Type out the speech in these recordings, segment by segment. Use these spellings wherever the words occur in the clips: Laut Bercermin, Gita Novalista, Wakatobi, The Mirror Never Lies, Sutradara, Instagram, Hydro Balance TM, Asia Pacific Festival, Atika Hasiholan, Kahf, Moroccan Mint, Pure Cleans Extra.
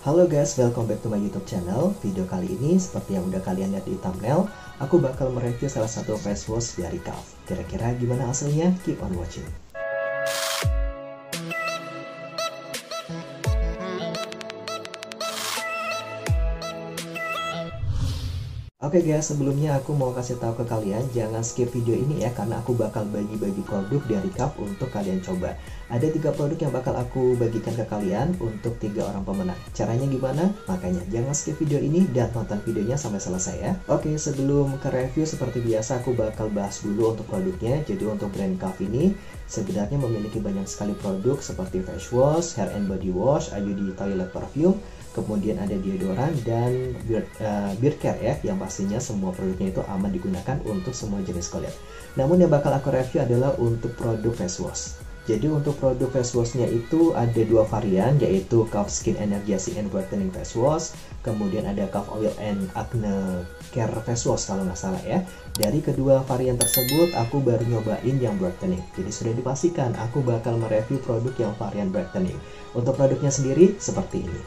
Halo guys, welcome back to my YouTube channel. Video kali ini seperti yang udah kalian lihat di thumbnail, aku bakal mereview salah satu face wash dari Kahf. Kira-kira gimana hasilnya? Keep on watching. Oke guys, sebelumnya aku mau kasih tahu ke kalian jangan skip video ini ya, karena aku bakal bagi-bagi produk dari Kahf untuk kalian coba. Ada 3 produk yang bakal aku bagikan ke kalian untuk 3 orang pemenang. Caranya gimana? Makanya jangan skip video ini dan tonton videonya sampai selesai ya. Oke, sebelum ke review seperti biasa aku bakal bahas dulu untuk produknya. Jadi untuk brand Kahf ini sebenarnya memiliki banyak sekali produk seperti face wash, hair and body wash, IUD toilet perfume, kemudian ada deodoran dan beard care ya, yang pastinya semua produknya itu aman digunakan untuk semua jenis kulit. Namun yang bakal aku review adalah untuk produk face wash. Jadi untuk produk face washnya itu ada 2 varian, yaitu Kahf Skin Energizing and Brightening Face Wash, kemudian ada Kahf Oil and Acne Care Face Wash kalau nggak salah ya. Dari kedua varian tersebut aku baru nyobain yang brightening, jadi sudah dipastikan aku bakal mereview produk yang varian brightening. Untuk produknya sendiri seperti ini.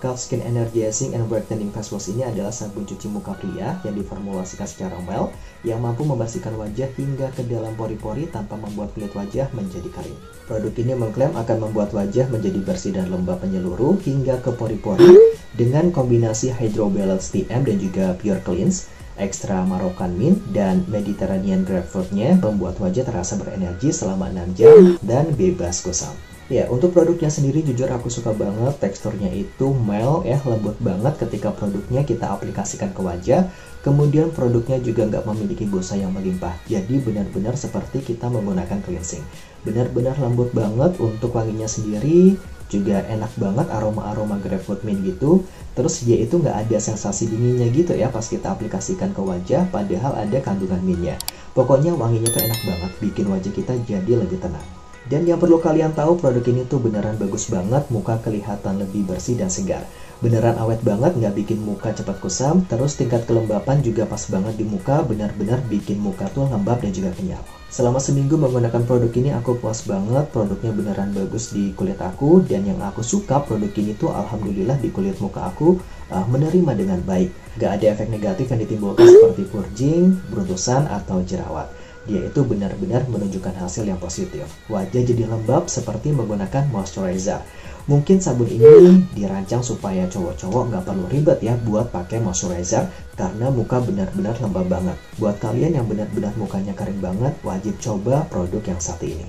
Kahf Skin Energizing and Brightening Face Wash ini adalah sabun cuci muka pria yang diformulasikan secara mild yang mampu membersihkan wajah hingga ke dalam pori-pori tanpa membuat kulit wajah menjadi kering. Produk ini mengklaim akan membuat wajah menjadi bersih dan lembab menyeluruh hingga ke pori-pori dengan kombinasi Hydro Balance TM dan juga Pure Cleans Extra Moroccan Mint dan Mediterranean Grapefruit-nya membuat wajah terasa berenergi selama 6 jam dan bebas kusam. Ya, untuk produknya sendiri jujur aku suka banget, teksturnya itu mild ya, lembut banget ketika produknya kita aplikasikan ke wajah. Kemudian produknya juga nggak memiliki busa yang melimpah, jadi benar-benar seperti kita menggunakan cleansing. Benar-benar lembut banget, untuk wanginya sendiri juga enak banget, aroma-aroma grapefruit mint gitu. Terus dia itu nggak ada sensasi dinginnya gitu ya pas kita aplikasikan ke wajah, padahal ada kandungan mintnya. Pokoknya wanginya tuh enak banget, bikin wajah kita jadi lebih tenang. Dan yang perlu kalian tahu, produk ini tuh beneran bagus banget, muka kelihatan lebih bersih dan segar. Beneran awet banget, nggak bikin muka cepat kusam, terus tingkat kelembapan juga pas banget di muka, benar-benar bikin muka tuh lembab dan juga kenyal. Selama seminggu menggunakan produk ini aku puas banget, produknya beneran bagus di kulit aku, dan yang aku suka produk ini tuh alhamdulillah di kulit muka aku menerima dengan baik. Gak ada efek negatif yang ditimbulkan seperti purging, beruntusan, atau jerawat. Dia itu benar-benar menunjukkan hasil yang positif. Wajah jadi lembab seperti menggunakan moisturizer. Mungkin sabun ini dirancang supaya cowok-cowok nggak perlu ribet ya buat pakai moisturizer, karena muka benar-benar lembab banget. Buat kalian yang benar-benar mukanya kering banget, wajib coba produk yang satu ini.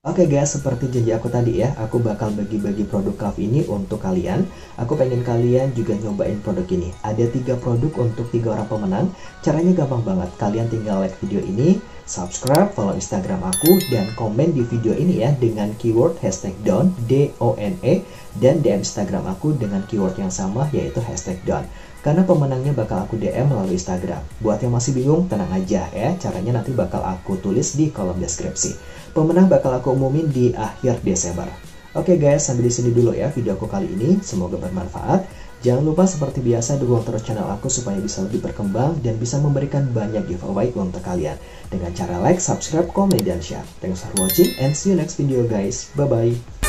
Oke guys, seperti janji aku tadi ya, aku bakal bagi-bagi produk Kahf ini untuk kalian. Aku pengen kalian juga nyobain produk ini. Ada 3 produk untuk 3 orang pemenang. Caranya gampang banget, kalian tinggal like video ini, subscribe, follow Instagram aku, dan komen di video ini ya dengan keyword #down, D-O-N-E, dan DM Instagram aku dengan keyword yang sama yaitu #down. Karena pemenangnya bakal aku DM melalui Instagram. Buat yang masih bingung, tenang aja ya. Caranya nanti bakal aku tulis di kolom deskripsi. Pemenang bakal aku umumin di akhir Desember. Oke guys, sampai di sini dulu ya video aku kali ini. Semoga bermanfaat. Jangan lupa seperti biasa dukung terus channel aku supaya bisa lebih berkembang dan bisa memberikan banyak giveaway untuk kalian. Dengan cara like, subscribe, komen, dan share. Thanks for watching and see you next video guys. Bye-bye.